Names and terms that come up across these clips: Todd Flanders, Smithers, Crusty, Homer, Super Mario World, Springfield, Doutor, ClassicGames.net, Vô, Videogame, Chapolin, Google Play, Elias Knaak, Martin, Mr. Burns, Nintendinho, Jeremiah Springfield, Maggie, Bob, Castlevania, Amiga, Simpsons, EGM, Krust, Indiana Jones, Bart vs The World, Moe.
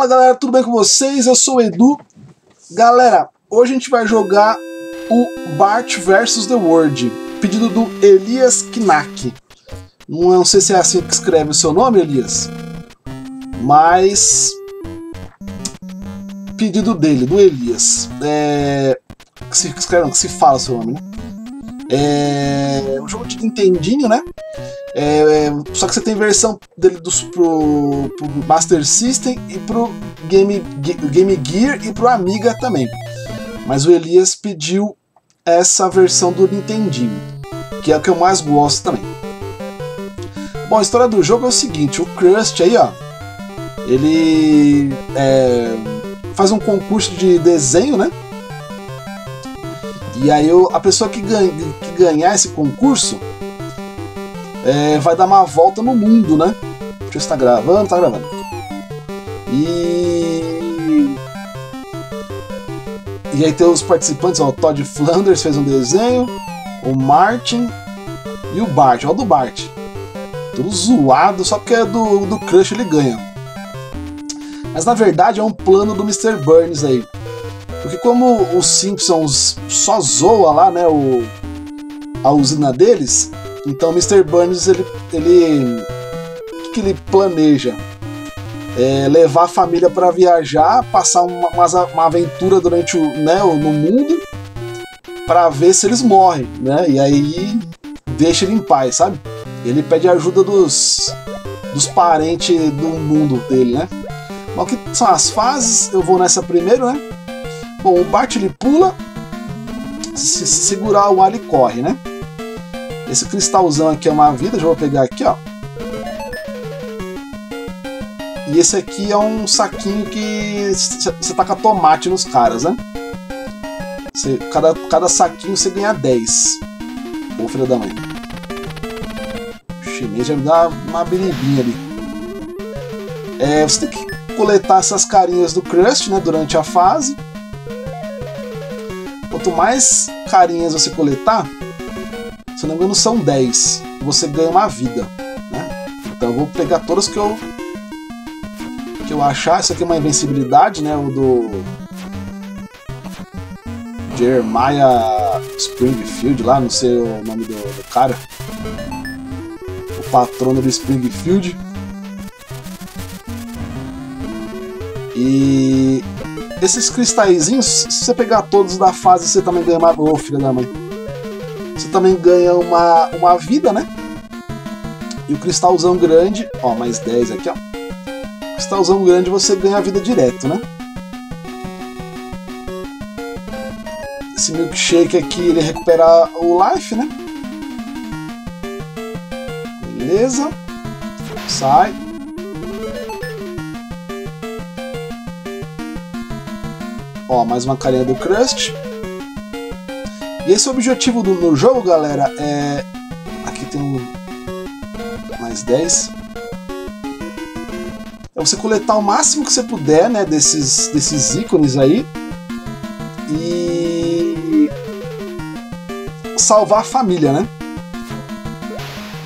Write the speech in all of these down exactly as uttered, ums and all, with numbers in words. Fala galera, tudo bem com vocês? Eu sou o Edu. Galera, hoje a gente vai jogar o Bart versus The World, pedido do Elias Knaak. Não sei se é assim que escreve o seu nome, Elias, mas pedido dele, do Elias. É... Que se escreve, não, que se fala o seu nome, né? É um jogo de Nintendinho, né? É, é, só que você tem versão dele do, pro, pro Master System e pro Game, Game Gear e pro Amiga também. Mas o Elias pediu essa versão do Nintendinho, que é o que eu mais gosto também. Bom, a história do jogo é o seguinte: o Krust aí, ó, ele é, faz um concurso de desenho, né? E aí eu, a pessoa que, ganha, que ganhar esse concurso É, vai dar uma volta no mundo, né? Deixa eu ver se tá gravando, tá gravando. E... E aí tem os participantes, ó, o Todd Flanders fez um desenho, o Martin e o Bart, ó, o do Bart. Tudo zoado, só porque é do, do Crush ele ganha. Mas na verdade é um plano do mister Burns aí. Porque como os Simpsons só zoa lá, né, o, a usina deles... Então, mister Burns, ele, ele, o que ele planeja? É levar a família para viajar, passar uma, uma aventura durante o, né, no mundo, para ver se eles morrem, né? E aí deixa ele em paz, sabe? Ele pede ajuda dos, dos parentes do mundo dele, né? Mas o que são as fases? Eu vou nessa primeiro, né? Bom, o Bart ele pula, se segurar o ar ele corre, né? Esse cristalzão aqui é uma vida, já vou pegar aqui, ó. E esse aqui é um saquinho que você taca tomate nos caras, né? Cê, cada, cada saquinho você ganha dez. Ô, filho da mãe. O chinês já me dá uma biribinha ali. É, você tem que coletar essas carinhas do Krust, né, durante a fase. Quanto mais carinhas você coletar... Se não me engano são dez, você ganha uma vida, né? Então eu vou pegar todas que eu que eu achar. Isso aqui é uma invencibilidade, né? O do Jeremiah Springfield lá, não sei o nome do, do cara. O patrono do Springfield. E esses cristalzinhos, se você pegar todos da fase, você também ganha uma... Ô, filha da mãe. Você também ganha uma, uma vida, né? E o cristalzão grande... Ó, mais dez aqui, ó. O cristalzão grande você ganha a vida direto, né? Esse milkshake aqui, ele recupera o life, né? Beleza. Sai. Ó, mais uma carinha do Krust. E esse é o objetivo do, do jogo, galera, é... Aqui tem um... mais dez. É você coletar o máximo que você puder, né, desses, desses ícones aí. E... salvar a família, né?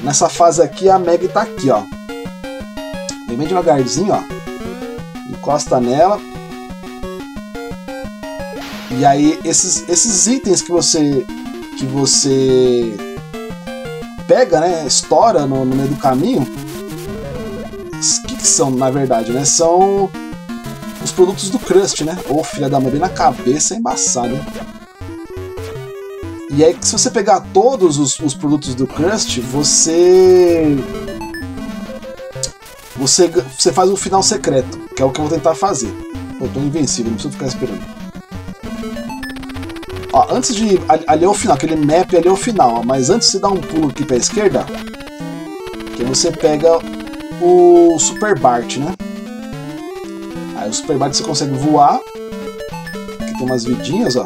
Nessa fase aqui, a Maggie tá aqui, ó. Vem bem devagarzinho, ó. Encosta nela. E aí esses, esses itens que você que você pega, né, estoura no, no meio do caminho, o que, que são na verdade, né? São os produtos do Krust, né? Ô, filha da mãe, bem na cabeça, é embaçado, né? E aí se você pegar todos os, os produtos do Krust, você, você você faz um final secreto, que é o que eu vou tentar fazer. Eu tô invencível, não preciso ficar esperando. Ó, antes de... ali é o final, aquele map ali é o final, ó, mas antes de dar um pulo aqui pra esquerda, que você pega o Super Bart, né? Aí o Super Bart você consegue voar. Aqui tem umas vidinhas, ó.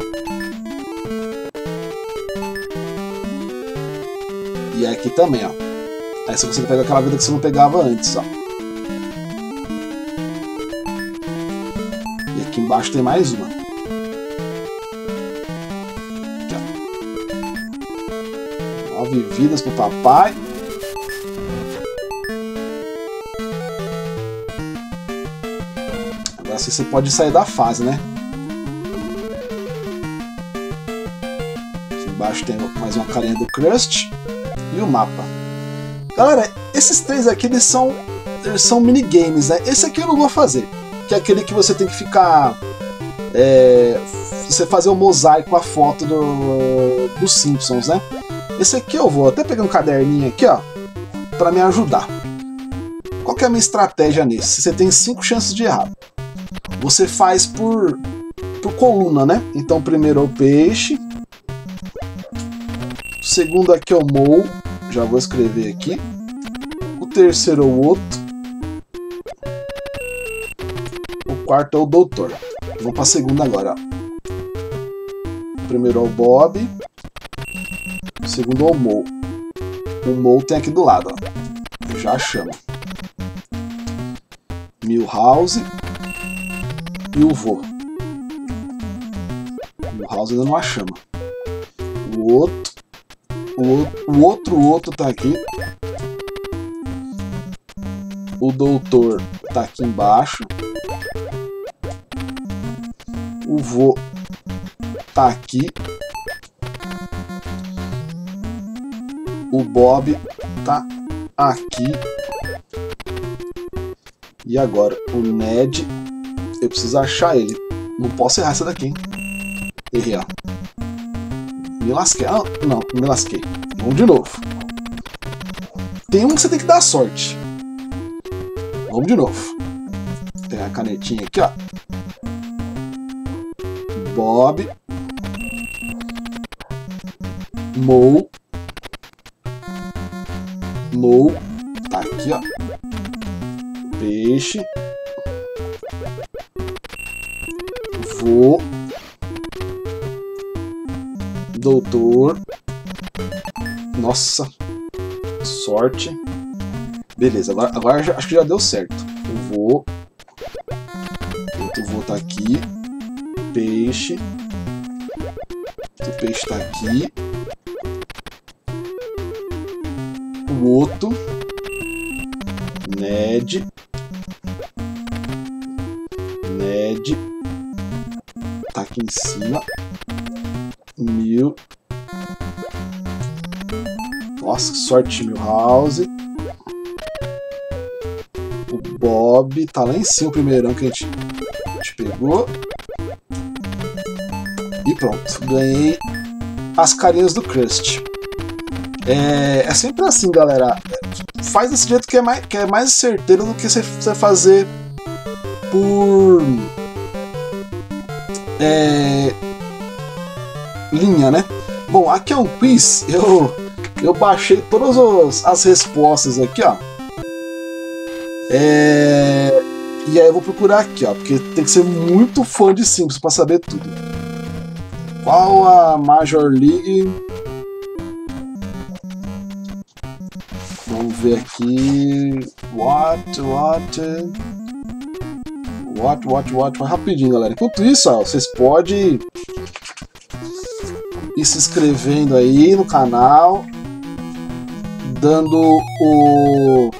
E aqui também, ó. Aí você consegue pegar aquela vida que você não pegava antes, ó. E aqui embaixo tem mais uma. nove vidas pro papai. se você pode sair da fase, né? Aqui embaixo tem mais uma carinha do Krust e o mapa. Galera, esses três aqui eles são, eles são minigames, né? Esse aqui eu não vou fazer, que é aquele que você tem que ficar... É, você fazer um mosaico com a foto do, do Simpsons, né? Esse aqui eu vou até pegar um caderninho aqui, ó, pra me ajudar. Qual que é a minha estratégia nesse? Você tem cinco chances de errar. Você faz por, por coluna, né? Então primeiro é o peixe. O segundo aqui é o Moe. Já vou escrever aqui. O terceiro é o outro. O quarto é o doutor. Vamos para a segunda agora. O primeiro é o Bob. O segundo é o Moe. O Moe tem aqui do lado, ó. Eu já chamo. Milhouse. E o Vô. Milhouse ainda não a chama. O outro. O outro, o outro tá aqui. O doutor tá aqui embaixo. O Vô tá aqui. O Bob tá aqui. E agora o Ned. Eu preciso achar ele. Não posso errar essa daqui, hein? Errei, ó. Me lasquei. Ah, não, me lasquei. Vamos de novo. Tem um que você tem que dar sorte. Vamos de novo. Vou pegar a canetinha aqui, ó. Bob, Moe, Moe, tá aqui, ó, peixe, Vô, doutor, nossa, sorte, beleza, agora, agora já, acho que já deu certo, o Vô, outro Vô tá aqui, peixe. O peixe tá aqui. O outro. Ned. Ned. Tá aqui em cima. Mil. Nossa, que sorte, Milhouse. O Bob tá lá em cima, o primeirão que a gente, a gente pegou. E pronto, ganhei as carinhas do Krusty. É, é sempre assim, galera. Faz desse jeito que é mais, que é mais certeiro do que você fazer por é, linha, né? Bom, aqui é um quiz. Eu, eu baixei todas os, as respostas aqui, ó. É, e aí eu vou procurar aqui, ó. Porque tem que ser muito fã de Simpsons para saber tudo. Qual a Major League? Vamos ver aqui. What, what? What, what, what? Vai rapidinho, galera. Enquanto isso, ó, vocês podem ir se inscrevendo aí no canal, dando o...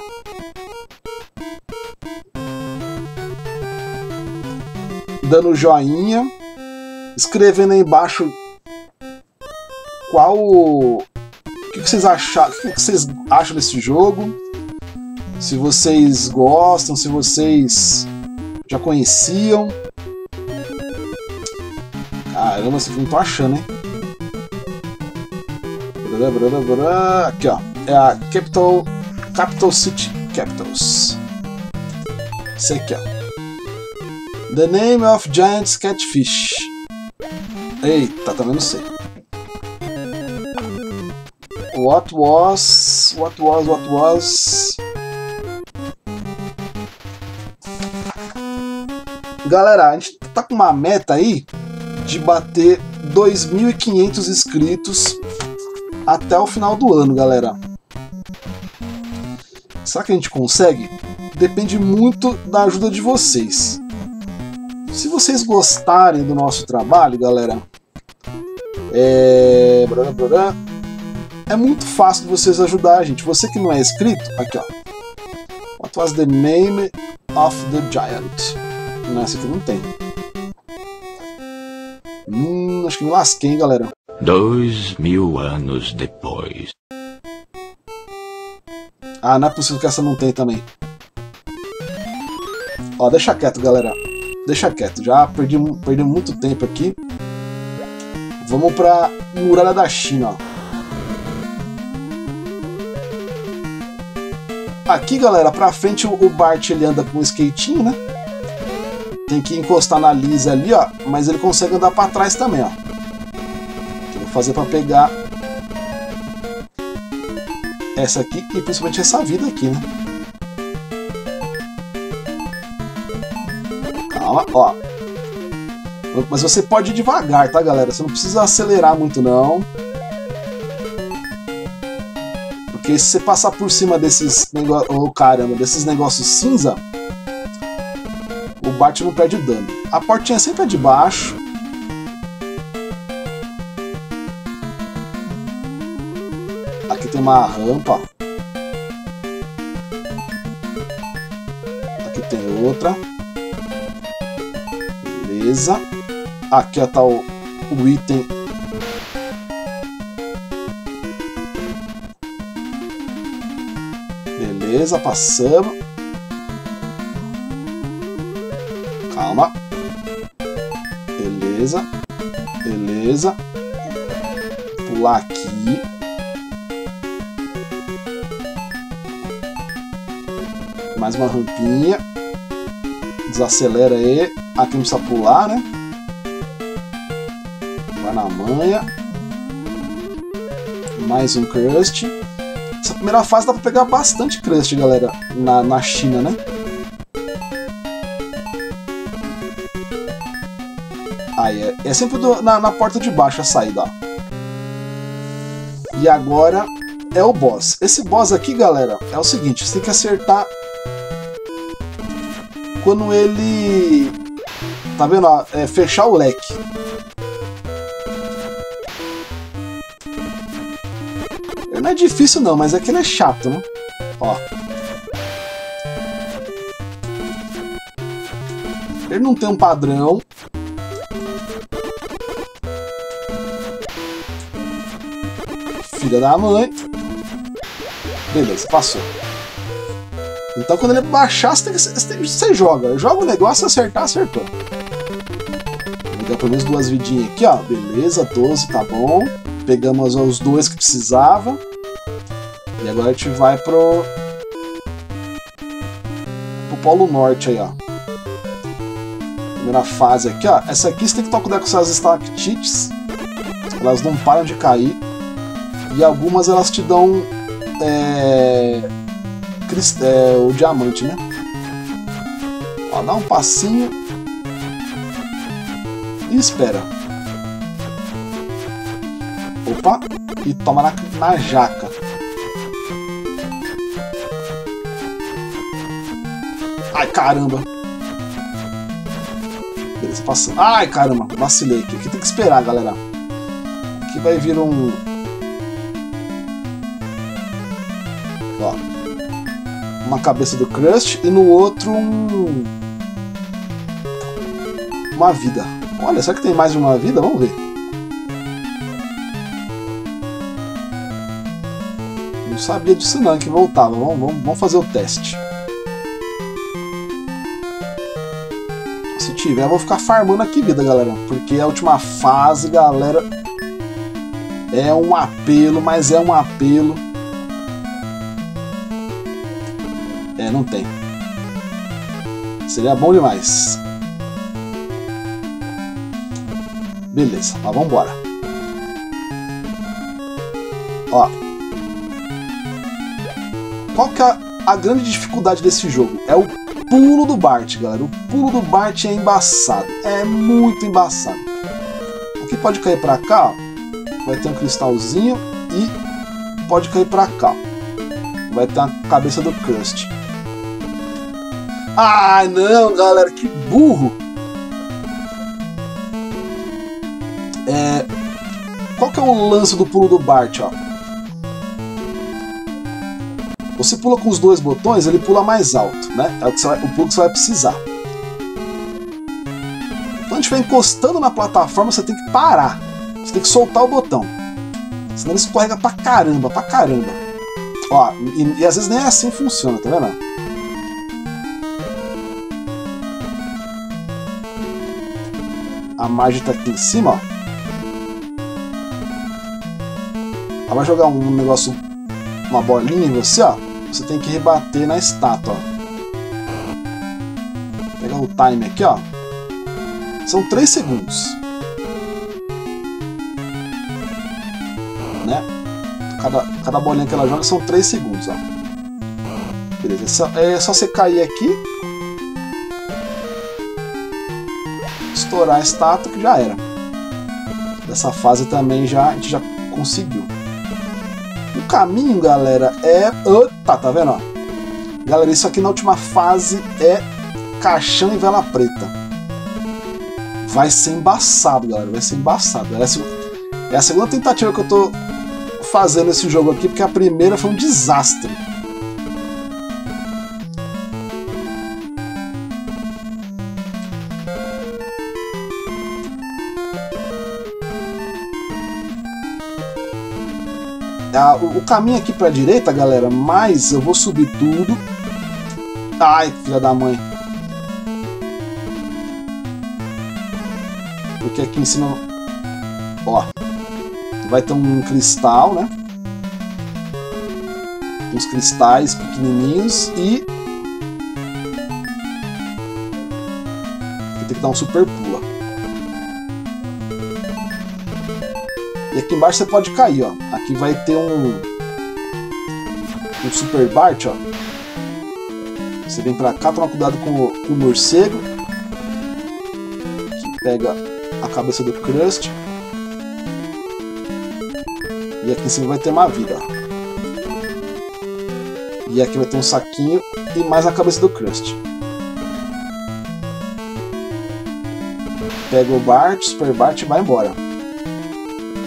dando joinha. Escrevendo aí embaixo qual o que vocês acharam, o que vocês acham desse jogo, se vocês gostam, se vocês já conheciam. Caramba, vocês não estão achando, hein? Aqui, ó, é a Capital, Capital City Capitals. Esse aqui, ó. The Name of Giant Catfish. Eita, também não sei. What was... What was... What was... Galera, a gente tá com uma meta aí de bater dois mil e quinhentos inscritos até o final do ano, galera. Será que a gente consegue? Depende muito da ajuda de vocês. Se vocês gostarem do nosso trabalho, galera, é... é muito fácil de vocês ajudar a gente. Você que não é inscrito, aqui ó. What was the name of the giant? Nessa aqui não tem. Hum, acho que me lasquei, hein, galera. Dois mil anos depois. Ah, não é possível que essa não tem também. Ó, deixa quieto, galera. Deixa quieto. Já perdi, perdi muito tempo aqui. Vamos pra Muralha da China, ó. Aqui, galera, pra frente o Bart ele anda com um skatinho, né? Tem que encostar na Lisa ali, ó. Mas ele consegue andar pra trás também, ó. O que eu vou fazer pra pegar essa aqui e principalmente essa vida aqui, né? Calma, ó. Mas você pode ir devagar, tá, galera? Você não precisa acelerar muito, não. Porque se você passar por cima desses negócios, oh, caramba, desses negócios cinza, o Bart não perde dano. A portinha sempre é de baixo. Aqui tem uma rampa. Aqui tem outra. Beleza. Aqui ó, tá o, o item. Beleza, passamos. Calma. Beleza. Beleza. Pular aqui. Mais uma rampinha. Desacelera aí. Aqui não precisa pular, né? Vai na manha. Mais um Crust. Essa primeira fase dá pra pegar bastante Crust, galera, na, na China, né? Aí, é, é sempre do, na, na porta de baixo a saída, ó. E agora é o boss. Esse boss aqui, galera, é o seguinte, você tem que acertar quando ele... Tá vendo, ó? É fechar o leque. Não é difícil não, mas é que ele é chato, né? Ó. Ele não tem um padrão. Filha da mãe. Beleza, passou. Então quando ele baixar, você, tem que, você, tem, você joga. Joga o negócio, acertar, acertou. Vou dar pelo menos duas vidinhas aqui, ó. Beleza, doze, tá bom. Pegamos os dois que precisava. E agora a gente vai pro... pro Polo Norte aí, ó. Primeira fase aqui, ó. Essa aqui você tem que tomar cuidado com essas estalactites. Elas não param de cair. E algumas elas te dão... É... Crist... é o diamante, né? Ó, dá um passinho. E espera. Opa! E toma na, na jaca. Ai, caramba! Beleza, passou. Ai, caramba! Vacilei aqui. Aqui tem que esperar, galera. Aqui vai vir um... Ó. Uma cabeça do Krust e no outro um... Uma vida. Olha, será que tem mais de uma vida? Vamos ver. Não sabia disso não, que voltava. Vamos, vamos, vamos fazer o teste. Se tiver, eu vou ficar farmando aqui vida, galera. Porque a última fase, galera, é um apelo, mas é um apelo. É, não tem. Seria bom demais. Beleza, mas vamos embora. Ó. Qual que é a grande dificuldade desse jogo? É o pulo do Bart, galera. O pulo do Bart é embaçado. É muito embaçado. Aqui pode cair pra cá, ó. Vai ter um cristalzinho. E pode cair pra cá. Vai ter a cabeça do Krusty. Ah, não, galera. Que burro. É... Qual que é o lance do pulo do Bart, ó? Você pula com os dois botões, ele pula mais alto, né? É o, que você vai, o pulo que você vai precisar. quando estiver encostando na plataforma, você tem que parar. Você tem que soltar o botão. Senão ele escorrega pra caramba, pra caramba. Ó, e, e às vezes nem é assim que funciona, tá vendo? A Marge tá aqui em cima, ó. Ela vai jogar um negócio, uma bolinha em você, ó. Você tem que rebater na estátua, ó. Pegar o time aqui, ó. São três segundos. Né? Cada, cada bolinha que ela joga são três segundos, ó. Beleza, é só, é só você cair aqui. Estourar a estátua que já era. Dessa fase também já, a gente já conseguiu. O caminho, galera, é... Opa, tá vendo, ó? Galera, isso aqui na última fase é caixão e vela preta. Vai ser embaçado, galera. Vai ser embaçado. É a segunda tentativa que eu tô fazendo esse jogo aqui, porque a primeira foi um desastre. O caminho aqui pra direita, galera, mas eu vou subir tudo. Ai, filha da mãe. Porque aqui em cima, ó, vai ter um cristal, né? Uns cristais pequenininhos e... tem que dar um super pula. E aqui embaixo você pode cair, ó. Aqui vai ter um... um super Bart, ó. Você vem pra cá, toma cuidado com o, com o morcego. Que pega... a cabeça do Krust. E aqui em cima vai ter uma vida, ó. E aqui vai ter um saquinho e mais a cabeça do Krust. Pega o Bart, Super Bart e vai embora.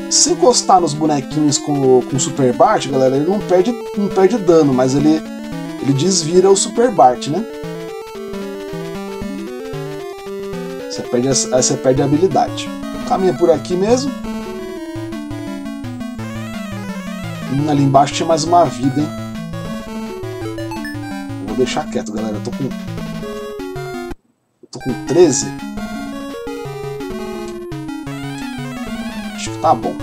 Se encostar nos bonequinhos com o Super Bart, galera, ele não perde, não perde dano, mas ele, ele desvira o Super Bart, né? Você perde, você perde a habilidade. Caminha por aqui mesmo. Hum, ali embaixo tinha mais uma vida, hein? Vou deixar quieto, galera. Eu tô com... Eu tô com treze. Acho que tá bom.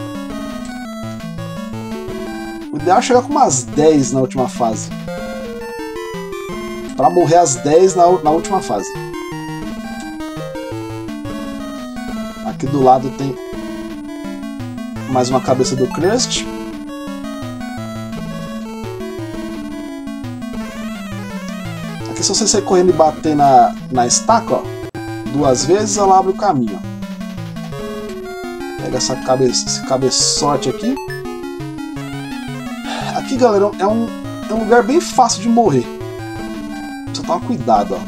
O ideal é chegar com umas dez na última fase. Pra morrer às dez na, na última fase. Aqui do lado tem mais uma cabeça do Krust. Aqui se você sair correndo e bater na, na estaca, ó, duas vezes, ela abre o caminho. Ó. Pega essa cabeça, esse cabeçote aqui. Aqui, galera, é um, é um lugar bem fácil de morrer. Só toma cuidado, ó.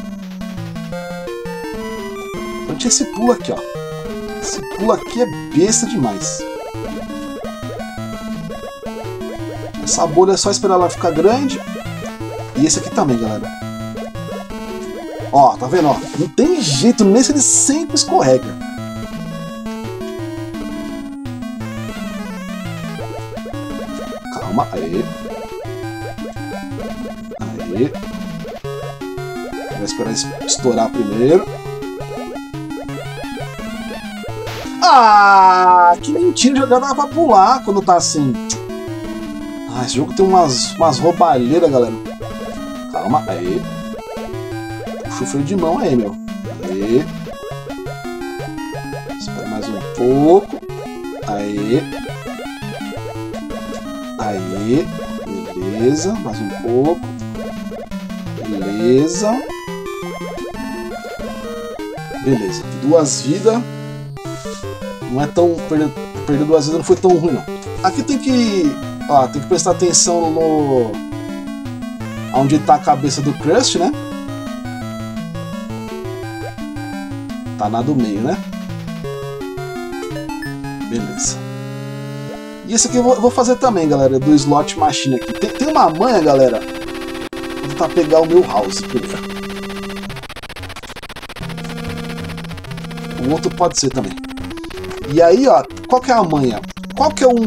Então tinha esse pulo aqui, ó. Esse pulo aqui é besta demais. Essa bolha é só esperar ela ficar grande. E esse aqui também, galera. Ó, tá vendo? Ó, não tem jeito, nem se ele sempre escorrega. Calma, aí. Aí. Vai esperar estourar primeiro. Ah, que mentira, já dava pra pular quando tá assim. Ah, esse jogo tem umas, umas roubalheiras, galera. Calma, aí. Puxa o freio de mão aí, meu. Aí. Espera mais um pouco. Aí. Aí. Beleza, mais um pouco. Beleza. Beleza, duas vidas. Não é tão... Perder, perder duas vezes não foi tão ruim, não. Aqui tem que... Ó, tem que prestar atenção no... onde tá a cabeça do Krust, né? Tá na do meio, né? Beleza. E esse aqui eu vou, eu vou fazer também, galera, do slot machine aqui. Tem, tem uma manha, galera. Vou tentar pegar o Milhouse primeiro. O pergunta, pode ser também. E aí, ó, qual que é a manha? Qual que é um,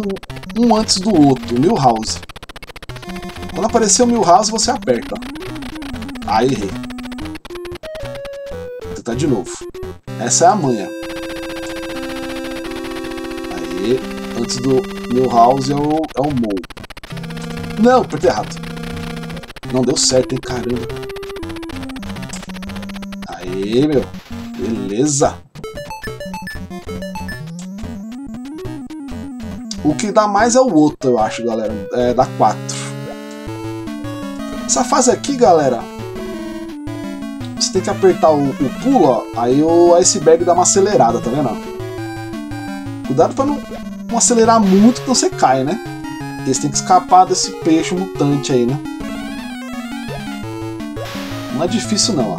um antes do outro? Milhouse. Quando aparecer o Milhouse, você aperta. Aí, errei. Tentar de novo. Essa é a manha. Aí, antes do Milhouse é o, é o Moe. Não, apertei errado. Não deu certo, hein, caramba. Aí, meu. Beleza. O que dá mais é o outro, eu acho, galera. É, dá quatro. Essa fase aqui, galera, você tem que apertar o, o pulo, ó. Aí o iceberg dá uma acelerada, tá vendo? Cuidado pra não, não acelerar muito, então você cai, né? Porque você tem que escapar desse peixe mutante aí, né? Não é difícil não, ó.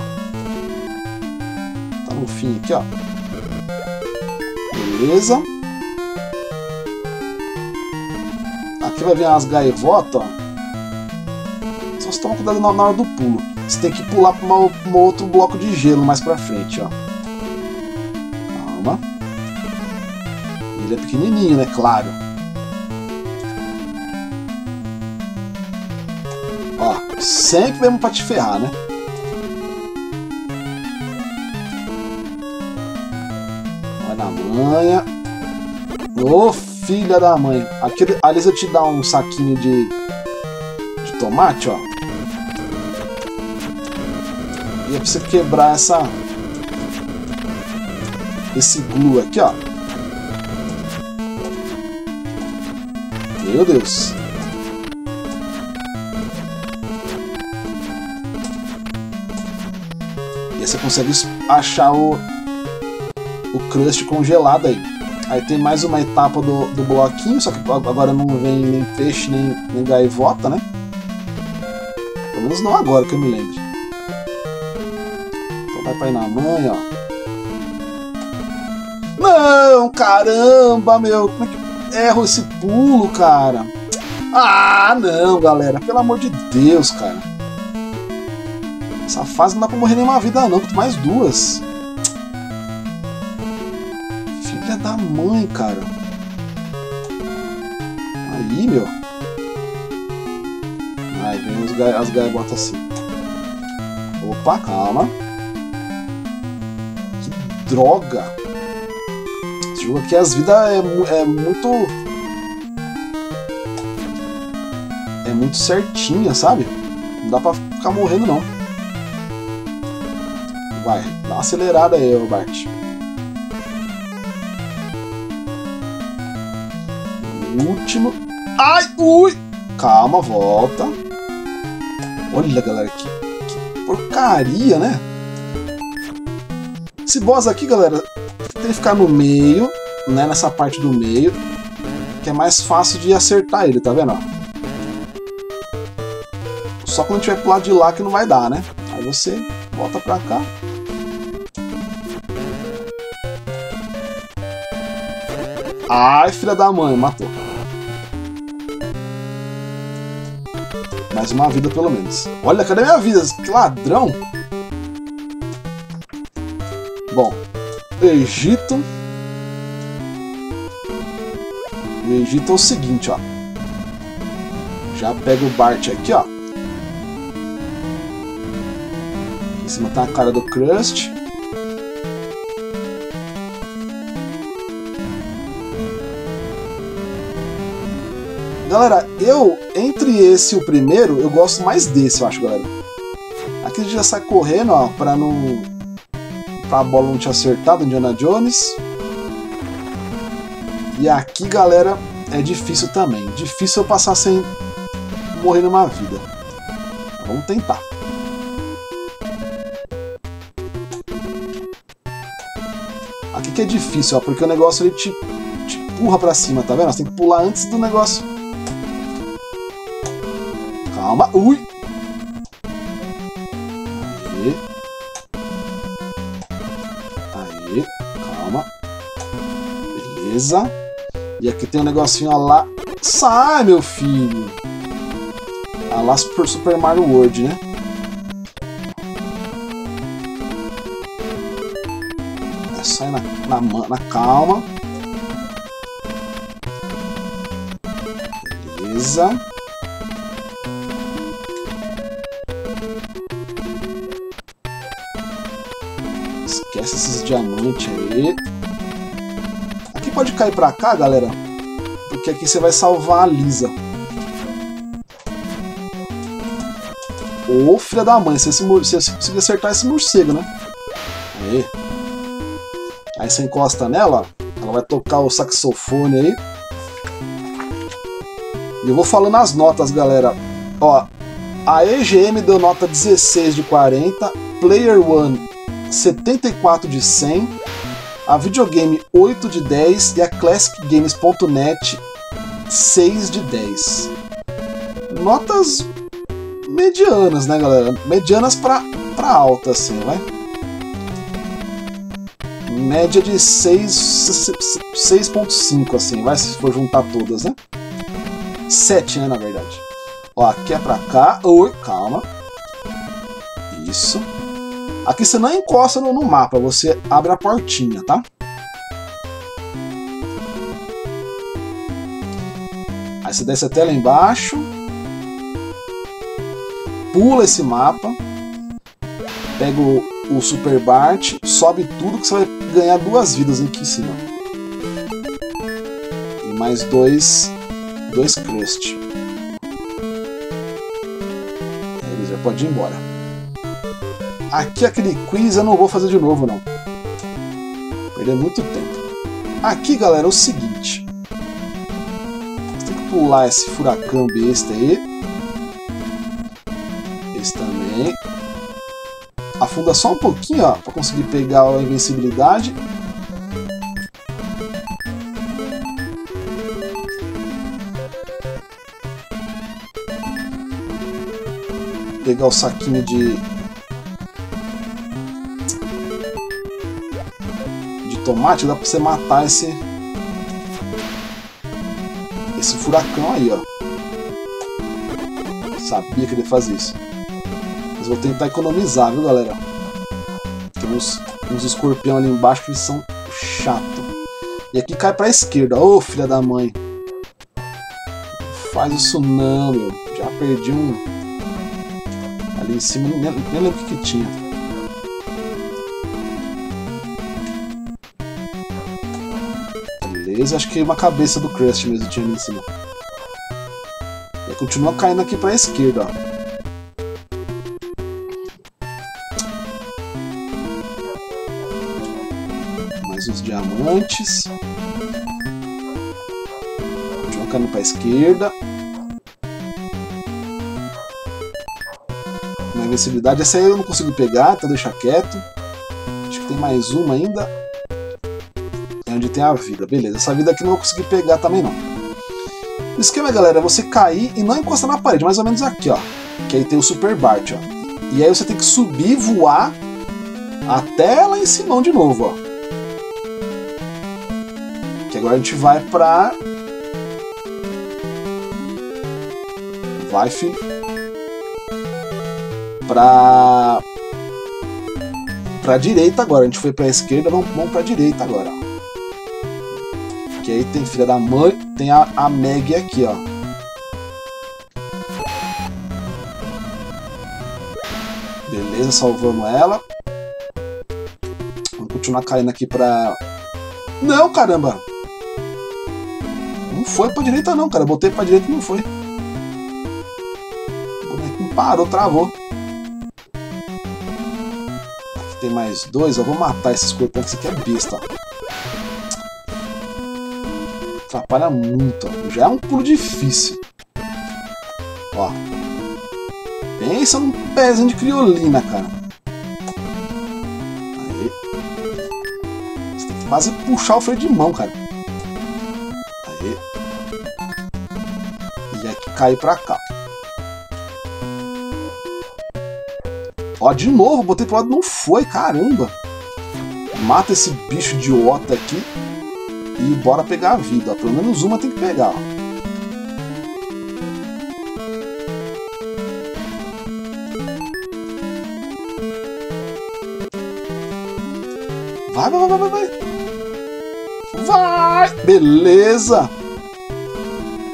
Tá no fim aqui, ó. Beleza. Aqui vai vir as gaivotas, ó. Só se toma cuidado na hora do pulo. Você tem que pular para um outro bloco de gelo mais pra frente, ó. Calma. Ele é pequenininho, né? Claro. Ó, sempre mesmo pra te ferrar, né? Vai na manha. Ô, filha da mãe. Aqui, a Lisa te dá um saquinho de, de tomate, ó. E é pra você quebrar essa... esse glue aqui, ó. Meu Deus. E aí você consegue achar o... o Krust congelado aí. Aí tem mais uma etapa do, do bloquinho, só que agora não vem nem peixe, nem, nem gaivota, né? Pelo menos não agora, que eu me lembro. Então vai pra ir na manha, ó. Não, caramba, meu! Como é que erro esse pulo, cara? Ah, não, galera! Pelo amor de Deus, cara! Essa fase não dá pra morrer nenhuma vida, não. Quanto mais duas. Da mãe, cara. Aí, meu. Aí vem os gai as gaivotas assim. Opa, calma. Que droga. Esse jogo aqui, as vidas é, é muito... é muito certinha, sabe? Não dá pra ficar morrendo, não. Vai, dá uma acelerada aí, ô Bart. Último. Ai, ui! Calma, volta. Olha, galera, que, que porcaria, né? Esse boss aqui, galera, tem que ficar no meio, né? Nessa parte do meio, que é mais fácil de acertar ele, tá vendo? Só quando tiver pro lado de lá que não vai dar, né? Aí você volta pra cá. Ai, filha da mãe, matou. Mais uma vida, pelo menos. Olha, cadê minha vida? Que ladrão! Bom, Egito. O Egito é o seguinte, ó. Já pega o Bart aqui, ó. Em cima tá a cara do Krust. Galera, eu, entre esse e o primeiro, eu gosto mais desse, eu acho, galera. Aqui a gente já sai correndo, ó, pra não... pra a bola não te acertar do Indiana Jones. E aqui, galera, é difícil também. Difícil eu passar sem morrer numa vida. Vamos tentar. Aqui que é difícil, ó, porque o negócio ele te, te empurra pra cima, tá vendo? Você tem que pular antes do negócio. Calma, ui! Aí. Aí, calma. Beleza. E aqui tem um negocinho, ó lá. Sai, meu filho! Ó lá, Super, Super Mario World, né? É, sai na na, na calma. Beleza. Esquece esses diamantes aí. Aqui pode cair pra cá, galera, porque aqui você vai salvar a Lisa. Ô, filha da mãe, se você conseguir acertar esse morcego, né? Aí. Aí você encosta nela, ela vai tocar o saxofone aí. E eu vou falando as notas, galera. Ó, a E G M deu nota dezesseis de quarenta, Player One setenta e quatro de cem, a Videogame oito de dez e a Classic Games ponto net seis de dez. Notas medianas, né, galera? Medianas pra, pra alta, assim, né? Média de seis ponto cinco, assim, vai, se for juntar todas, né? sete, né, na verdade. Ó, aqui é pra cá. Oi, calma. Isso. Aqui você não encosta no, no mapa, você abre a portinha, tá? Aí você desce até lá embaixo. Pula esse mapa, pega o, o Super Bart, sobe tudo que você vai ganhar duas vidas aqui em cima. E mais dois, dois Krust. Ele já pode ir embora. Aqui aquele quiz eu não vou fazer de novo, não. Perdeu muito tempo. Aqui, galera, é o seguinte. Você tem que pular esse furacão besta aí. Também afunda só um pouquinho, ó, pra conseguir pegar a invencibilidade. Pegar o saquinho de de tomate, dá pra você matar esse esse furacão aí, ó. Sabia que ele fazia isso. Vou tentar economizar, viu, galera? Tem uns, uns escorpião ali embaixo que são chato. E aqui cai pra esquerda. Ô, oh, filha da mãe. Faz isso não, meu. Já perdi um... Ali em cima, nem, nem lembro o que, que tinha. Beleza, acho que uma cabeça do Krusty mesmo tinha ali em cima. E continua caindo aqui pra esquerda, ó. Os diamantes. Jogando para a esquerda. Na invencibilidade, essa aí eu não consigo pegar, então deixa quieto. Acho que tem mais uma ainda. É onde tem a vida, beleza. Essa vida aqui eu não vou conseguir pegar também, não. O esquema, galera, é você cair e não encostar na parede, mais ou menos aqui, ó. Que aí tem o Super Bart, ó. E aí você tem que subir, voar até lá em cima de novo, ó. Agora a gente vai pra... Vai, filho. Pra... Pra direita agora. A gente foi pra esquerda, vamos, vamos pra direita agora. Que aí tem filha da mãe. Tem a, a Maggie aqui, ó. Beleza, salvamos ela. Vamos continuar caindo aqui pra... Não, caramba! Não foi pra direita não, cara. Botei pra direita e não foi. O bonequinho parou, travou. Aqui tem mais dois. Eu vou matar esses corpões, que isso aqui é besta. Atrapalha muito, ó. Já é um pulo difícil. Ó. Pensa num pezinho de criolina, cara. Aí. Você tem que quase puxar o freio de mão, cara. Cair pra cá. Ó, de novo, botei pro lado, não foi, caramba. Mata esse bicho idiota aqui e bora pegar a vida, ó. Pelo menos uma tem que pegar, ó. Vai, vai, vai, vai, vai. Vai! Beleza!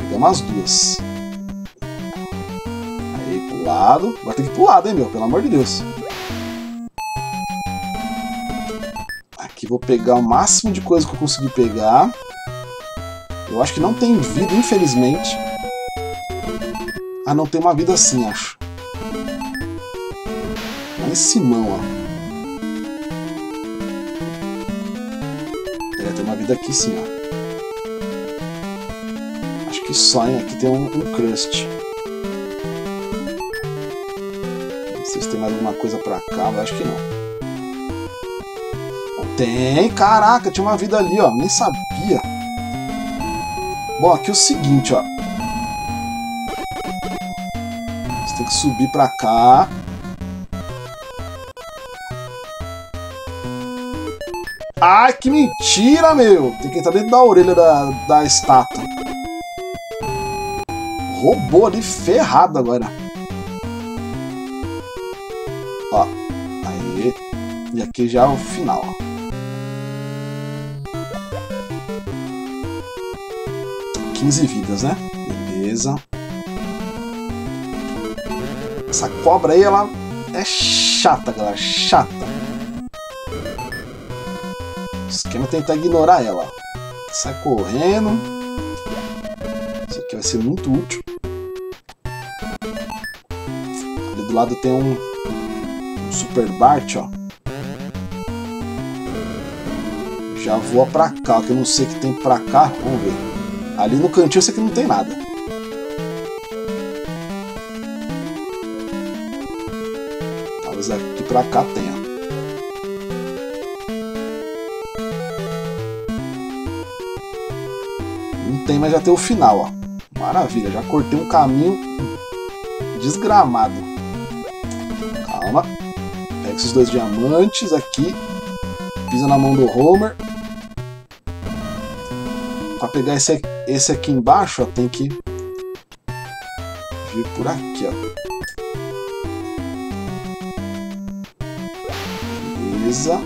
Tem umas duas. Aí, pro lado. Agora tem que ir pro lado, hein, meu? Pelo amor de Deus. Aqui vou pegar o máximo de coisa que eu conseguir pegar. Eu acho que não tem vida, infelizmente. Ah, não tem uma vida assim, acho. Olha esse Simão, ó. É, tem uma vida aqui sim, ó. Acho que só, hein? Aqui tem um, um Crust. Não sei se tem mais alguma coisa pra cá, mas acho que não. Tem, caraca, tinha uma vida ali, ó, nem sabia. Bom, aqui é o seguinte, ó. Você tem que subir pra cá. Ai, que mentira, meu! Tem que entrar dentro da orelha da, da estátua. Roubou ali, ferrado agora. Ó, aí. E aqui já é o final, ó. quinze vidas, né? Beleza. Essa cobra aí, ela é chata, galera. Chata. O esquema é tentar ignorar ela. Sai correndo. Isso aqui vai ser muito útil. Ali do lado tem um, um Super Bart, ó. Já vou pra cá, que eu não sei o que tem pra cá. Vamos ver. Ali no cantinho eu sei que não tem nada. Talvez aqui pra cá tenha. Não tem, mas já tem o final, ó. Maravilha, já cortei um caminho desgramado. Calma. Pega esses dois diamantes aqui. Pisa na mão do Homer. Pra pegar esse aqui. Esse aqui embaixo, ó, tem que vir por aqui, ó. Beleza.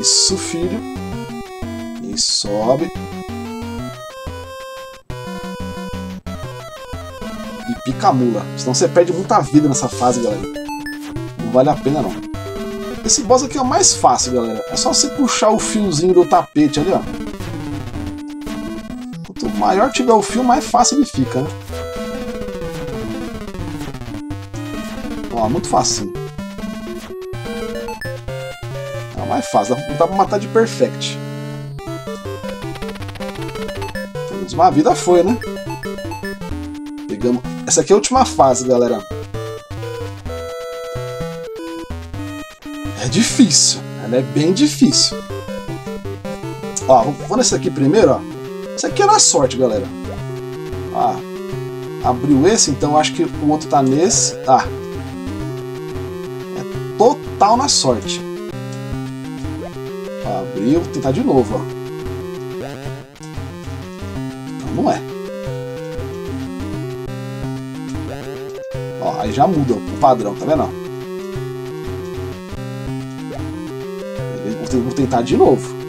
Isso, filho. E sobe. E pica a mula. Senão você perde muita vida nessa fase, galera. Não vale a pena, não. Esse boss aqui é o mais fácil, galera. É só você puxar o fiozinho do tapete ali, ó. Quanto maior tiver o fio, mais fácil ele fica, né? Ó, muito fácil. É mais fácil, dá pra matar de perfect. Pelo menos uma vida foi, né? Pegamos... Essa aqui é a última fase, galera. É difícil. Ela é bem difícil. Ó, vou nesse aqui primeiro, ó. Isso aqui é na sorte, galera. Ah, abriu esse, então acho que o outro tá nesse. Ah, é total na sorte. Abriu, vou tentar de novo, ó. Então não é. Ó, aí já muda o padrão, tá vendo? Beleza, vou tentar de novo.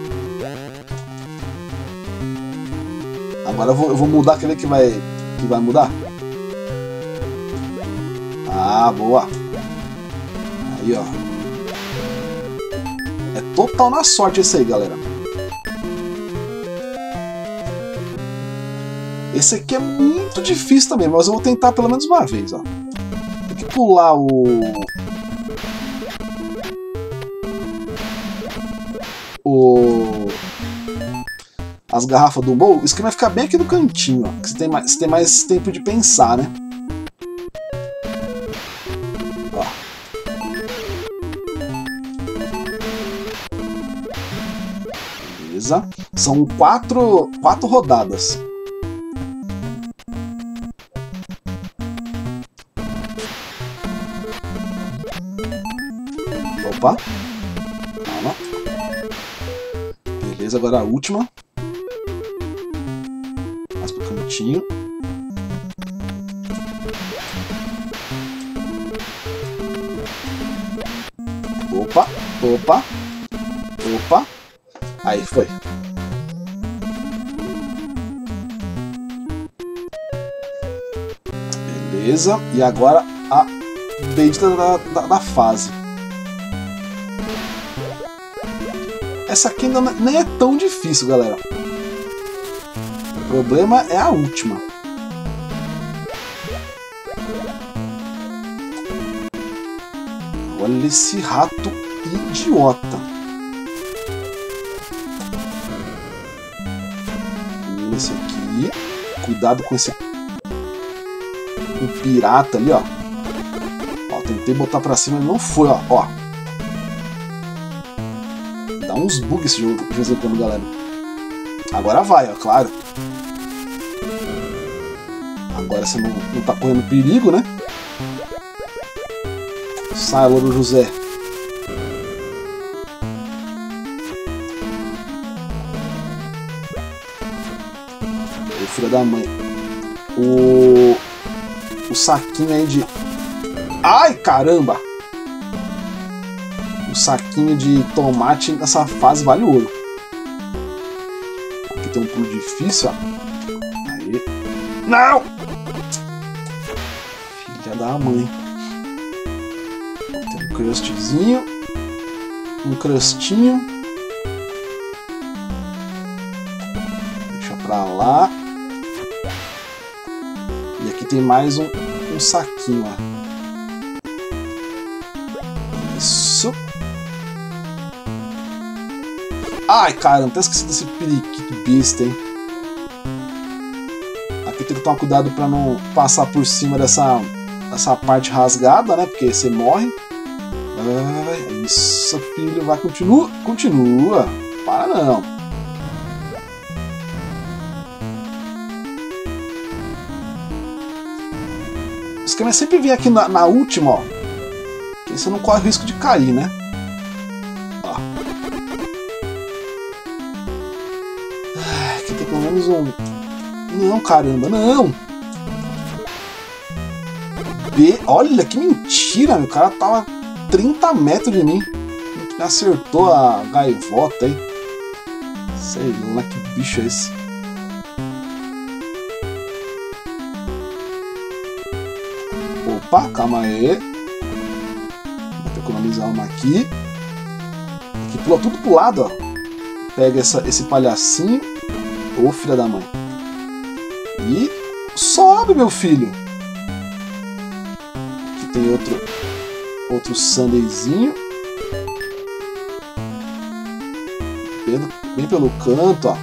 Agora eu vou, eu vou mudar aquele que vai, que vai mudar. Ah, boa. Aí, ó. É total na sorte esse aí, galera. Esse aqui é muito difícil também, mas eu vou tentar pelo menos uma vez, ó. Tem que pular o... O... As garrafas do Moe, o esquema vai ficar bem aqui no cantinho, ó, que você tem mais, você tem mais tempo de pensar, né? Ó. Beleza. São quatro, quatro rodadas. Opa. Calma. Beleza, agora a última. Opa, opa, opa. Aí foi. Beleza. E agora a bendita da, da, da fase. Essa aqui não, nem é tão difícil, galera. O problema é a última. Olha esse rato idiota. Esse aqui. Cuidado com esse... com o pirata ali, ó. Ó, tentei botar pra cima, mas não foi, ó. Ó. Dá uns bugs esse jogo, de vez em quando, galera. Agora vai, ó, claro. Agora você não, não tá correndo perigo, né? Sai, Loro José. Ô, filho da mãe. O... o saquinho aí de... Ai, caramba! O saquinho de tomate nessa fase vale ouro. Aqui tem um pulo difícil, ó. Aí. Não! Filha da mãe. Crustzinho, um crustinho, deixa pra lá, e aqui tem mais um, um saquinho, ó. Isso. Ai, caramba, até esqueci desse periquito besta, hein. Aqui tem que tomar cuidado pra não passar por cima dessa, dessa parte rasgada, né, porque você morre. Ah, isso, filho, vai, continua, continua, para não. O esquema é sempre vir aqui na, na última, ó, porque você não corre o risco de cair, né? Ó. Ah, aqui tem pelo menos um... Não, caramba, não! B... Olha, que mentira, meu, o cara tava... trinta metros de mim. Acertou a gaivota aí. Sei lá que bicho é esse. Opa, calma aí. Vou economizar uma aqui. Aqui pula tudo pro lado, ó. Pega essa, esse palhacinho. Ô, filha da mãe. E sobe, meu filho. Aqui tem outro... outro sandeizinho. Bem pelo canto, ó.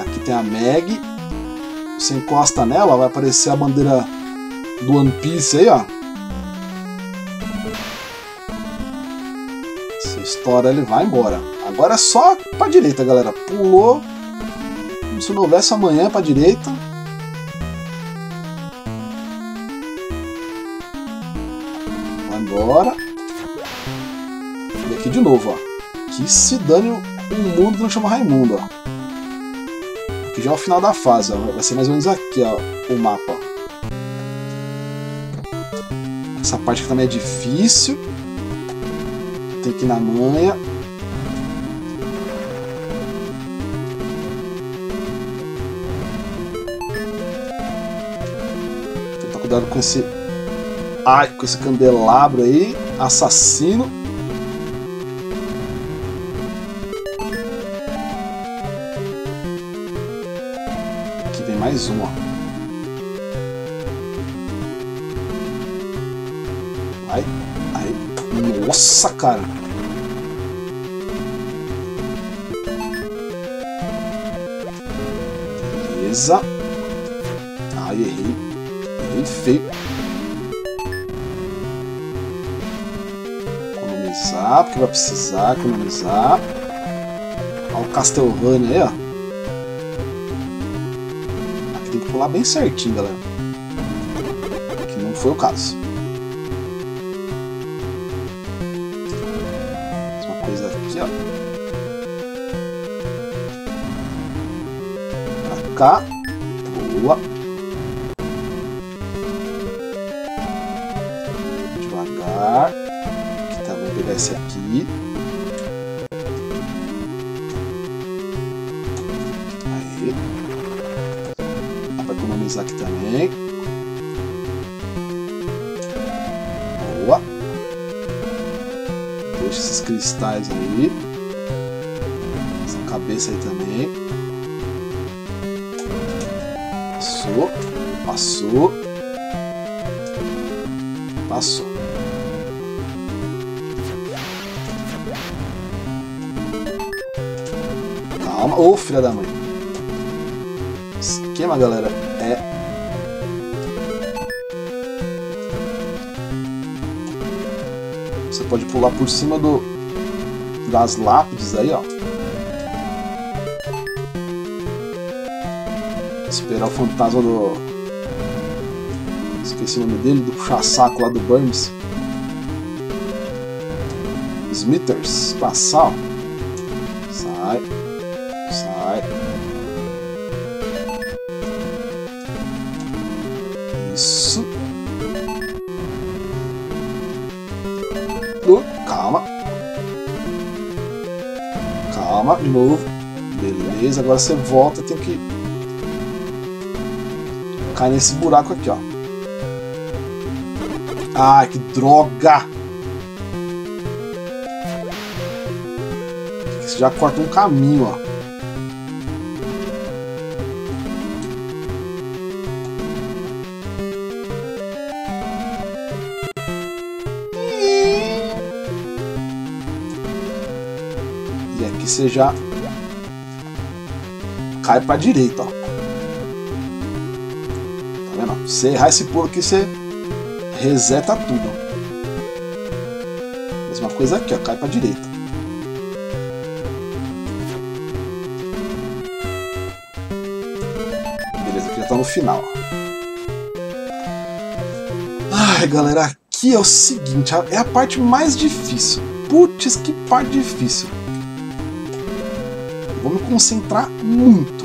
Aqui tem a Maggie. Você encosta nela, vai aparecer a bandeira do One Piece aí, ó. Você estoura, ele vai embora. Agora é só pra direita, galera. Pulou. Como se não houvesse amanhã, pra direita. Agora. E aqui de novo, ó. Que se dane um mundo que não chama Raimundo, ó. Aqui já é o final da fase, ó. Vai ser mais ou menos aqui, ó, o mapa, ó. Essa parte aqui também é difícil. Tem que ir na manha. Tenta cuidado com esse... Ai, com esse candelabro aí, assassino. Aqui vem mais um, ó. Ai, ai, nossa, cara. Beleza. Ai, errei. Errei feio. Porque vai precisar economizar. Olha o Castlevania aí, ó. Aqui tem que pular bem certinho, galera. Que não foi o caso. Mesma coisa aqui, ó. Pra cá. Boa. Devagar. Pegar esse aqui. Aí. Dá pra economizar Burns aqui também. Boa. Deixa esses cristais aí. Essa cabeça aí também. Passou. Passou. Passou. Calma. Ô, filha da mãe. Esquema, galera, é... Você pode pular por cima do... das lápides aí, ó. Esperar o fantasma do... esqueci o nome dele, do puxa-saco lá do Burns. Smithers, passar, ó. Sai. Sai. Calma. Calma, de novo. Beleza, agora você volta, tem que cair nesse buraco aqui, ó. Ai, que droga! Você já corta um caminho, ó. Você já cai pra direita, ó. Tá vendo? Se errar esse pulo aqui, você reseta tudo, ó. Mesma coisa aqui, ó. Cai pra direita. Beleza, aqui já tá no final, ó. Ai, galera, aqui é o seguinte. É a parte mais difícil. Putz, que parte difícil. Vou me concentrar muito.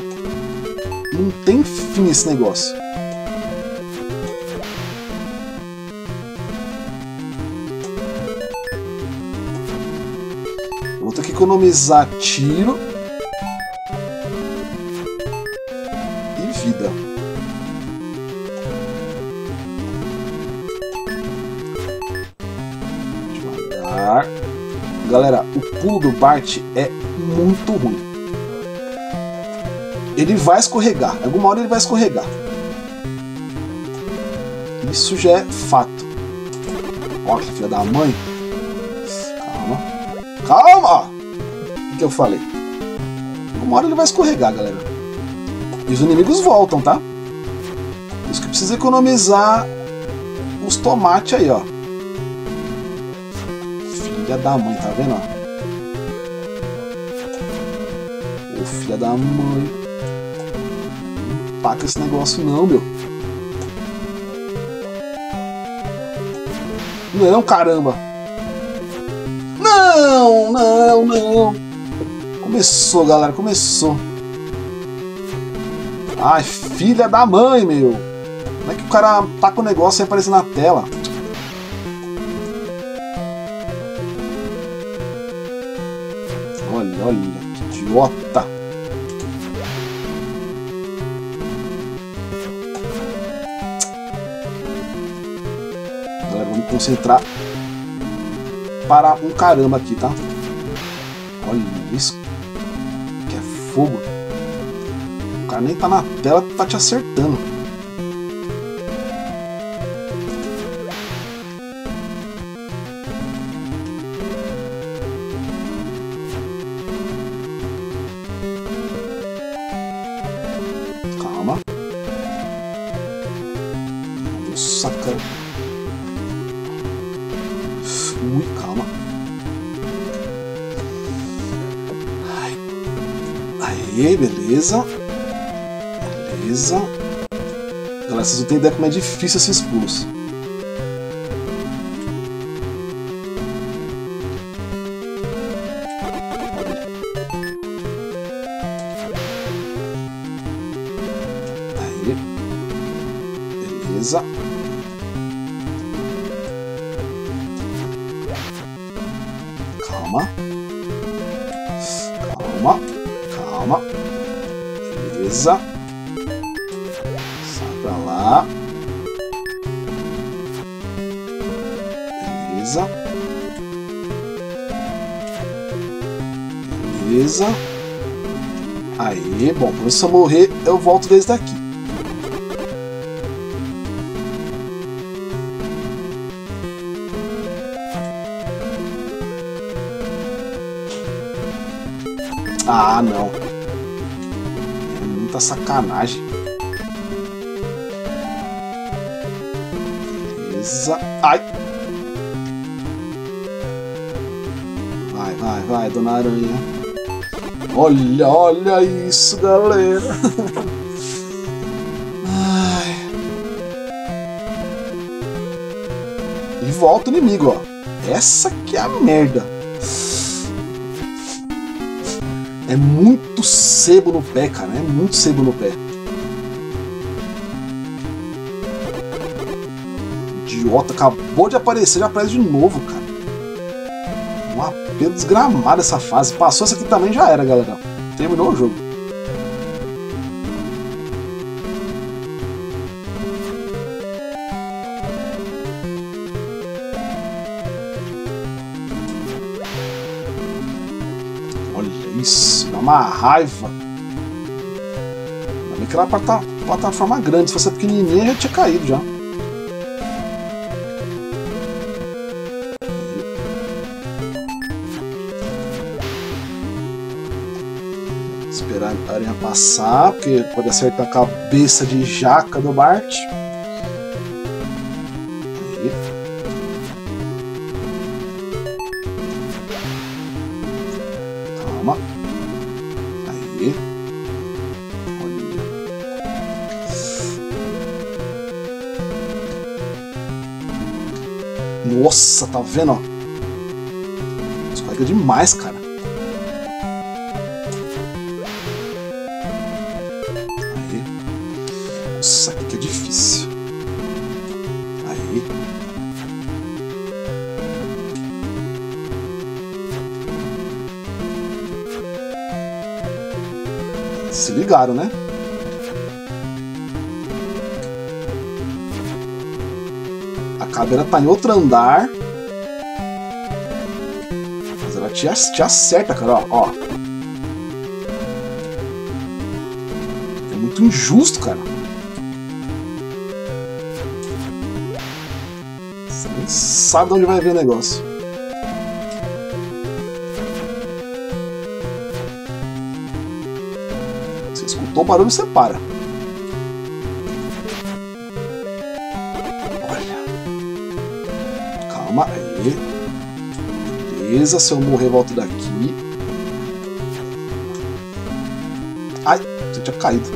Não tem fim esse negócio. Vou ter que economizar tiro e vida. Devagar. Galera, o pulo do Bart é muito ruim. Ele vai escorregar. Alguma hora ele vai escorregar. Isso já é fato. Ó, que filha da mãe. Calma. Calma! O que eu falei? Alguma hora ele vai escorregar, galera. E os inimigos voltam, tá? Por isso que precisa economizar os tomates aí, ó. Filha da mãe, tá vendo? Ô, filha da mãe. Taca esse negócio não, meu. Não, caramba. Não, não, não. Começou, galera, começou. Ai, filha da mãe, meu. Como é que o cara taca o negócio e aparece na tela? Olha, olha, que idiota. Concentrar para um caramba aqui, tá? Olha isso. Que é fogo. O cara nem tá na tela, tá te acertando. Calma. Nossa, cara. Ui, calma. Ai. Aê, beleza. Beleza. Galera, vocês não têm ideia como é difícil esses pulos. Aê. Beleza. Calma, calma, calma, beleza, sai Tá. Beleza. Beleza. Aí, bom, se eu morrer, eu volto desde aqui. Ah, não. É muita sacanagem. Beleza. Ai. Vai, vai, vai, dona aranha. Olha, olha isso, galera. Ai. E volta o inimigo, ó. Essa que é a merda. É muito sebo no pé, cara. É muito sebo no pé. Idiota, acabou de aparecer, já aparece de novo, cara. Um apelo desgramado essa fase. Passou essa aqui também, já era, galera. Terminou o jogo. Olha isso. Uma raiva. Também que era uma plataforma grande. Se fosse pequenininha, já tinha caído já. Esperar a aranha passar, porque pode acertar a cabeça de jaca do Bart. Nossa, tá vendo, ó? Escorrega demais, cara. Aí. Nossa, aqui que é difícil. Aí. Se ligaram, né? A caveira tá em outro andar. Mas ela te, te acerta, cara, ó, ó. É muito injusto, cara. Você nem sabe de onde vai vir o negócio. Você escutou o barulho, você para. Beleza, se eu morrer, volto daqui. Ai, eu tinha caído.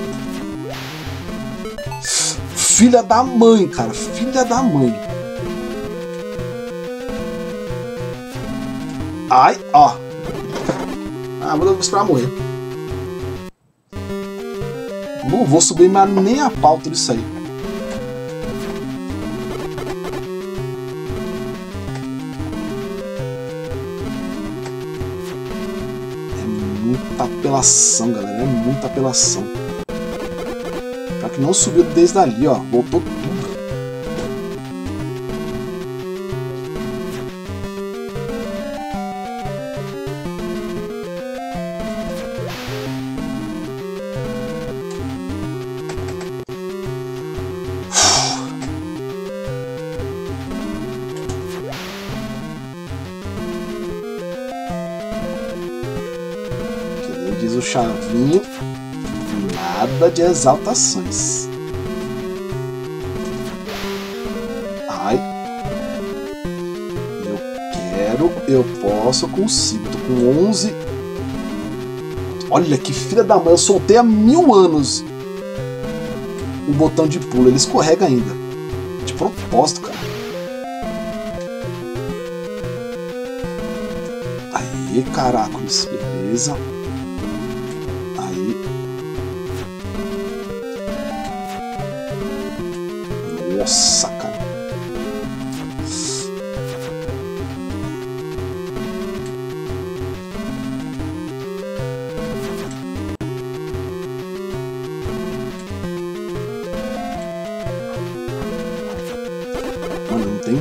Filha da mãe, cara. Filha da mãe. Ai, ó. Ah, vou esperar morrer. Não vou subir mais nem a pauta disso aí. Apelação, galera, é muita apelação. Pra que não subiu desde ali, ó. Voltou tudo. Chavinho, nada de exaltações. Ai, eu quero, eu posso, eu consigo. Tô com onze. Olha que filha da mãe, eu soltei há mil anos o botão de pulo, ele escorrega ainda. De propósito, cara. Aí, caracoles, beleza. Nossa, cara.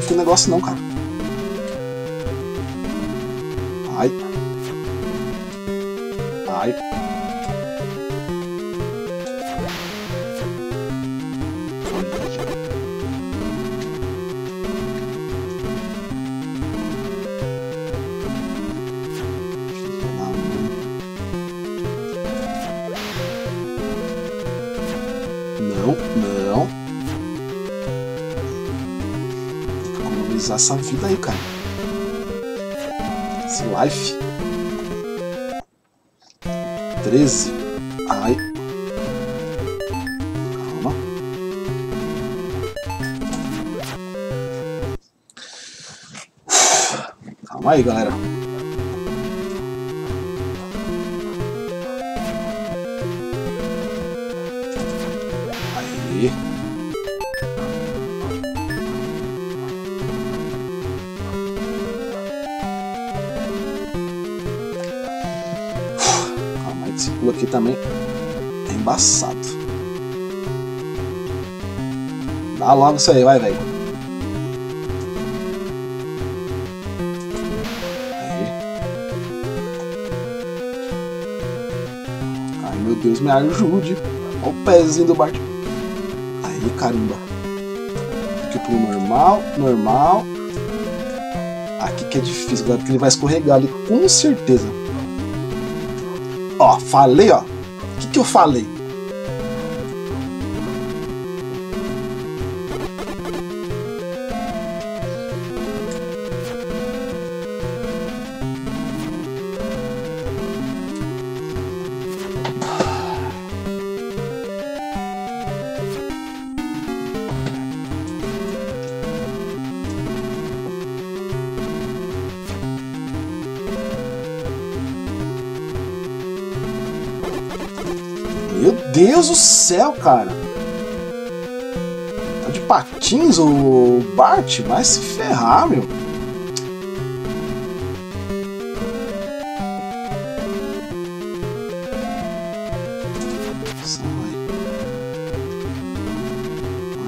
enfia o negócio não, cara. Ai. Ai. Não, não. Tem que economizar essa vida aí, cara. Esse life. treze. Ai. Calma. Uf. Calma aí, galera. Aqui também é embaçado. Dá logo isso aí, vai, velho. Aí. Ai, meu Deus, me ajude. Olha o pezinho do Bart. Aí, caramba. Aqui pro normal, normal. Aqui que é difícil, galera, porque ele vai escorregar ali, com certeza. Ó, falei, ó. O que que eu falei? Meu Deus do céu, cara! Tá de patins o Bart? Vai se ferrar, meu! Nossa, ah,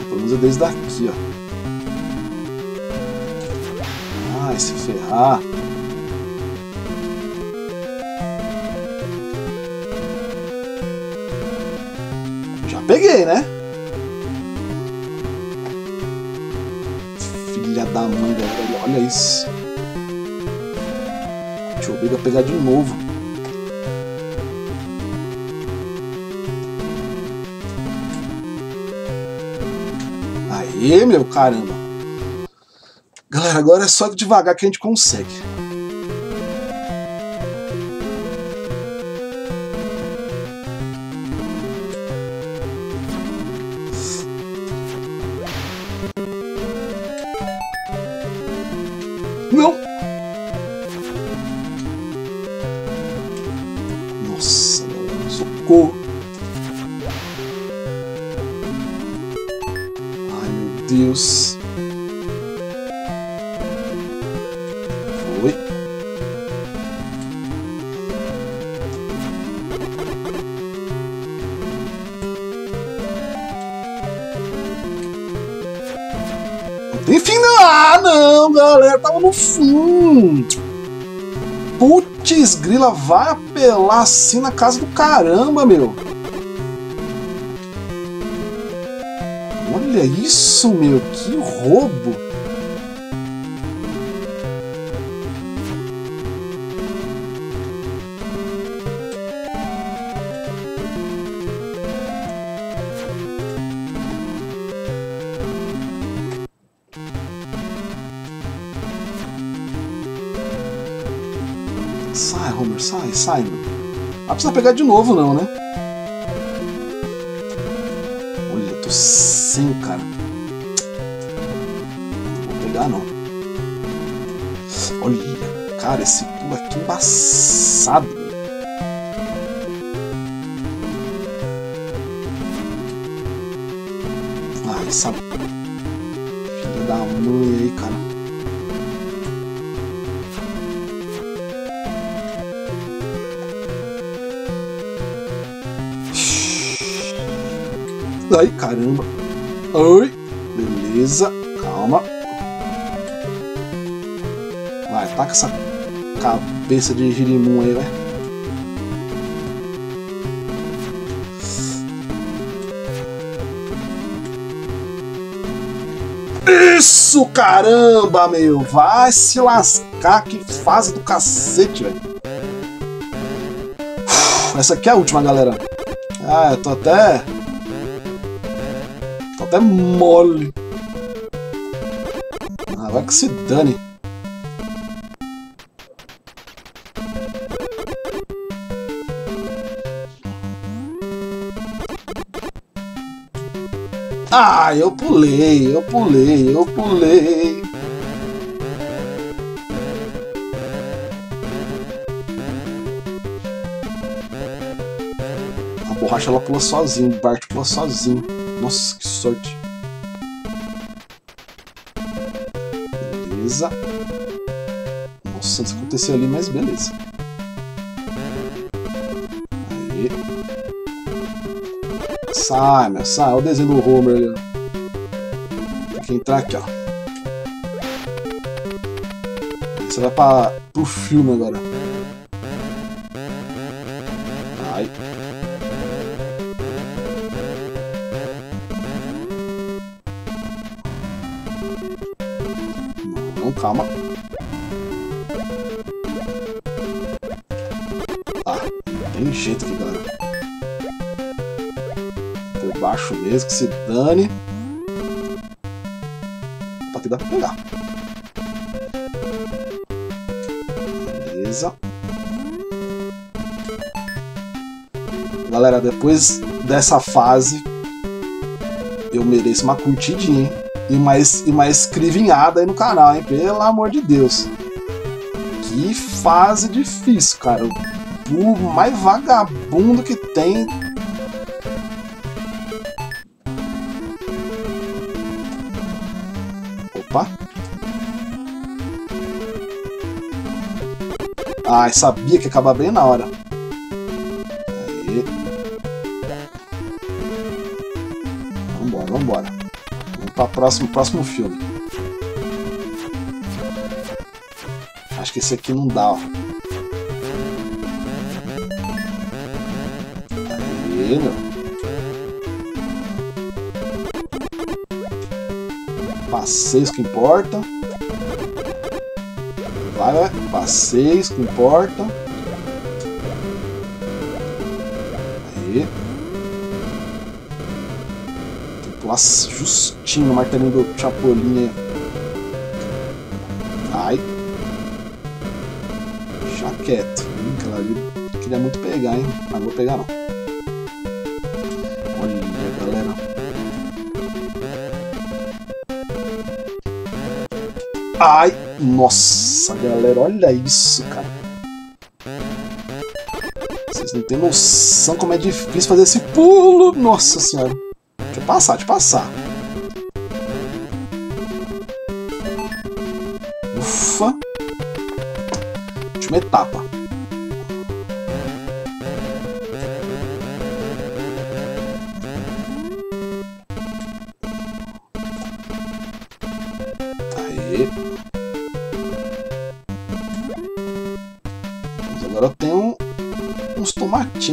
pelo menos é desde daqui, ó. Ai, se ferrar! Peguei, né? Filha da mãe, velho. Olha isso. Te obriga a pegar de novo. Aê, meu caramba. Galera, agora é só devagar que a gente consegue. Deus. Foi. Não tem fim não. Ah, não, galera. Tava no fundo. Putz, grila, vai apelar assim na casa do caramba, meu. Olha isso, meu, que roubo! Sai, Homer, sai, sai, meu. Não precisa pegar de novo, não, né? Olha, tô sim, cara. Não vou pegar, não. Olha, cara, esse pulo aqui embaçado. Ai, essa filha da mãe aí, cara. Ai, caramba. Oi, beleza, calma. Taca essa cabeça de girimum aí, vai. Isso, caramba, meu! Vai se lascar, que fase do cacete, velho! Essa aqui é a última, galera. Ah, eu tô até... Tô até mole. Ah, vai que se dane. Ah, eu pulei, eu pulei, eu pulei. A borracha ela pula sozinho, o Bart pula sozinho. Nossa, que sorte. Beleza. Nossa, isso aconteceu ali, mas beleza. Sai, meu, sai. Olha o desenho do Homer ali, ó. Tem que entrar aqui, ó. Você vai pra, pro filme agora. Ai. Não, calma. Ah, não tem jeito aqui, galera. Baixo mesmo, que se dane. Tá, que dá pra pegar. Beleza. Galera, depois dessa fase, eu mereço uma curtidinha, hein? E uma, e uma escrivinhada aí no canal, hein? Pelo amor de Deus. Que fase difícil, cara. O burro mais vagabundo que tem... Ah, sabia que ia acabar bem na hora. Aí. Vambora, vambora. Vamos para o próximo, próximo filme. Acho que esse aqui não dá, ó. Aí, meu. Passeios que importam. Passeios que importam. Aí. Tem que pular justinho o martelinho do Chapolin. Ai. Já quieto. Hum, aquela ali queria muito pegar, hein? Mas não vou pegar, não. Olha, galera. Ai. Nossa, galera, olha isso, cara. Vocês não tem noção como é difícil fazer esse pulo. Nossa senhora. Deixa eu passar, deixa eu passar. Ufa. Última etapa.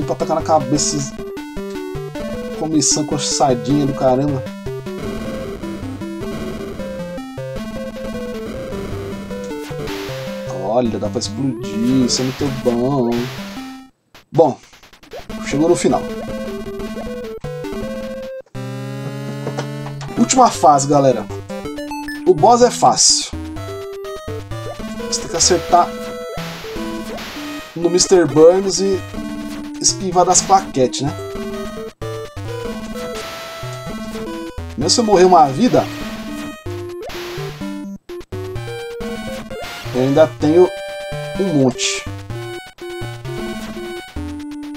Pra tacar na cabeça esses... comissão coçadinha do caramba. Olha, dá pra explodir, isso é muito bom. Bom, chegou no final. Última fase, galera. O boss é fácil. Você tem que acertar no mister Burns e esquivar das plaquetes, né? Mesmo se eu morrer uma vida, eu ainda tenho um monte.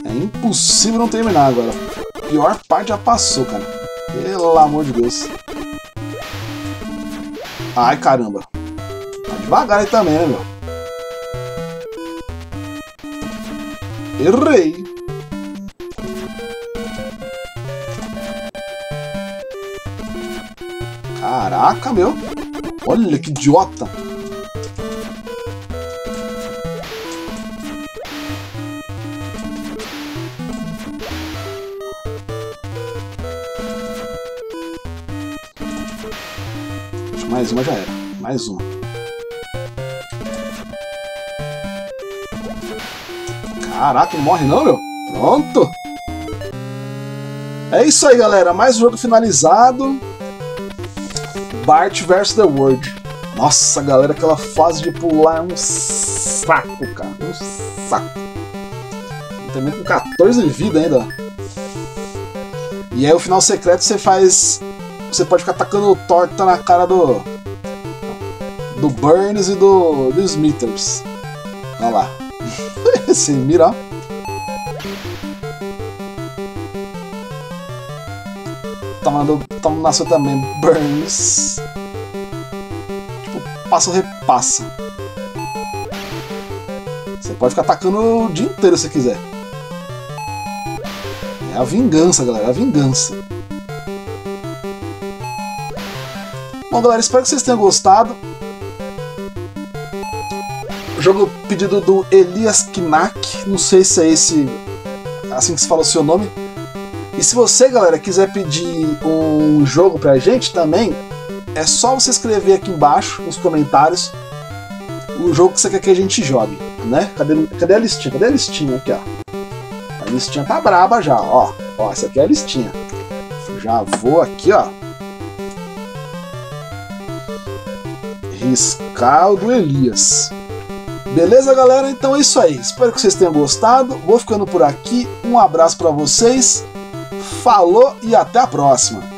É impossível não terminar agora. A pior parte já passou, cara. Pelo amor de Deus. Ai, caramba. Tá devagar aí também, né, meu? Errei! Caraca, meu! Olha que idiota! mais uma já era. Mais uma. Caraca, não morre não, meu. Pronto. É isso aí, galera. Mais um jogo finalizado. Bart versus The World. Nossa, galera, aquela fase de pular é um saco, cara. Um saco. E também com quatorze vidas ainda. E aí o final secreto você faz... Você pode ficar tacando torta na cara do... Do Burns e do... Do Smithers. Olha lá. Esse mira, ó. Toma, do, toma na sua também, Burns. Passa ou repassa. Você pode ficar atacando o dia inteiro se quiser. É a vingança, galera. É a vingança. Bom, galera, espero que vocês tenham gostado. Jogo pedido do Elias Knaak. Não sei se é esse... Assim que se fala o seu nome. E se você, galera, quiser pedir um jogo pra gente também... É só você escrever aqui embaixo, nos comentários, o jogo que você quer que a gente jogue, né? Cadê, cadê a listinha? Cadê a listinha aqui, ó? A listinha tá braba já, ó. Ó, essa aqui é a listinha. Já vou aqui, ó. Riscar o do Elias. Beleza, galera? Então é isso aí. Espero que vocês tenham gostado. Vou ficando por aqui. Um abraço pra vocês. Falou e até a próxima.